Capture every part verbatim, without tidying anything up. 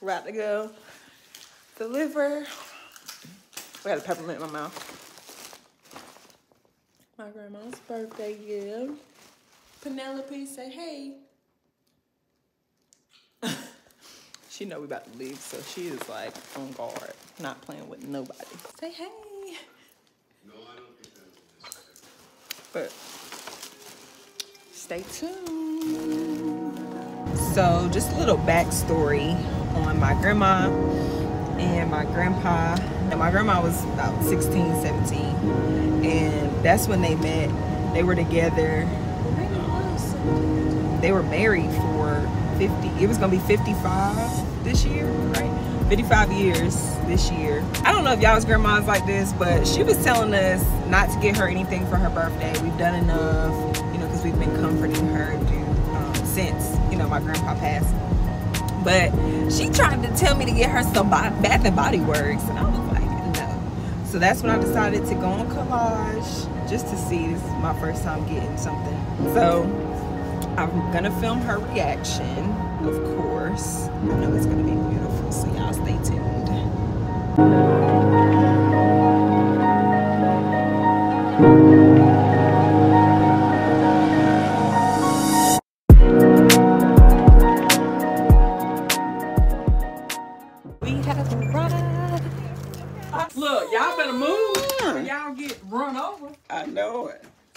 We're about to go deliver. We had a peppermint in my mouth. My grandma's birthday, yeah. Penelope say, hey. She know we about to leave, so she is like on guard, not playing with nobody. Say hey. No, I don't think that. But stay tuned. So just a little backstory on my grandma and my grandpa. Now, my grandma was about sixteen, seventeen, and that's when they met. They were together. They were married for fifty. It was gonna be fifty-five this year, right? fifty-five years this year. I don't know if y'all's grandma's like this, but she was telling us not to get her anything for her birthday. We've done enough, you know, because we've been comforting her due, um, since, you know, my grandpa passed. But she tried to tell me to get her some Bath and Body Works, and I was like, no. So that's when I decided to go on Collage just to see. This is my first time getting something. So I'm gonna film her reaction, of course. I know it's gonna be beautiful, so y'all stay tuned.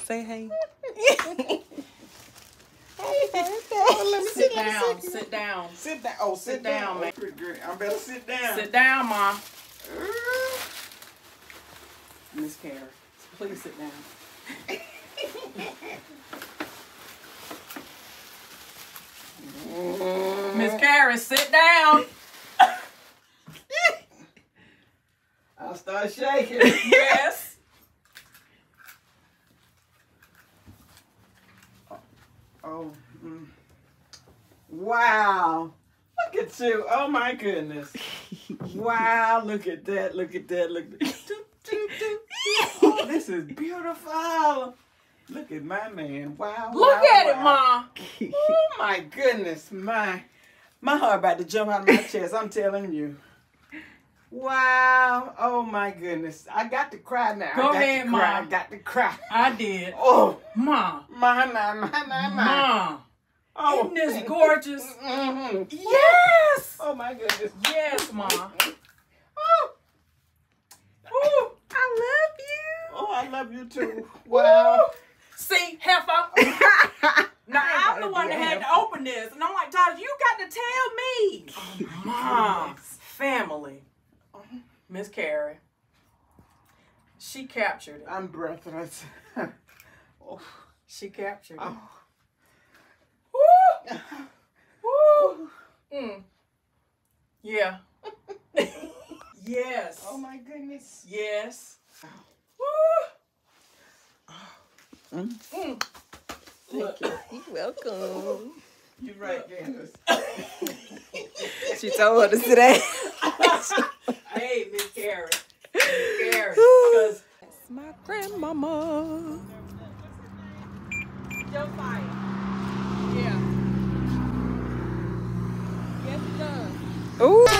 Say hey. Hey, well, sit down, sit, sit down. Sit down. Oh, sit, sit down, down, man. I better sit down. Sit down, Mom. Miss Kara, please sit down. Miss Kara, sit down. I'll start shaking. Yes. Oh, mm. Wow. Look at you. Oh, my goodness. Wow. Look at that. Look at that. Look at that. Oh, this is beautiful. Look at my man. Wow. Look wow, at wow. it, Mom. Oh, my goodness. My, my heart about to jump out of my chest. I'm telling you. Wow. Oh, my goodness. I got to cry now. Go I got ahead, to cry. Mom. I got to cry. I did. Oh. Mom. Mom, Mom, Mom, Mom. Mom. Oh. Isn't this gorgeous? Mm-hmm. Yes. Oh, my goodness. Yes, Mom. Oh. Oh. I love you. Oh, I love you, too. Wow. See, heifer. Now, I'm the one that had to open this. And I'm like, Taj, you got to tell me. Oh, Mom's family. Miss Carrie, she captured it. I'm breathless. Oh. She captured it. Oh. Woo! Woo! Mm. Yeah. Yes. Oh my goodness. Yes. Woo! Mm. Mm. Look. Thank you. You're welcome. You're right, Janice. She told her to sit down. Hey, Miss Karen. Miss Karen. That's my grandmama. Your fire. Yeah. Yes, it does. Ooh.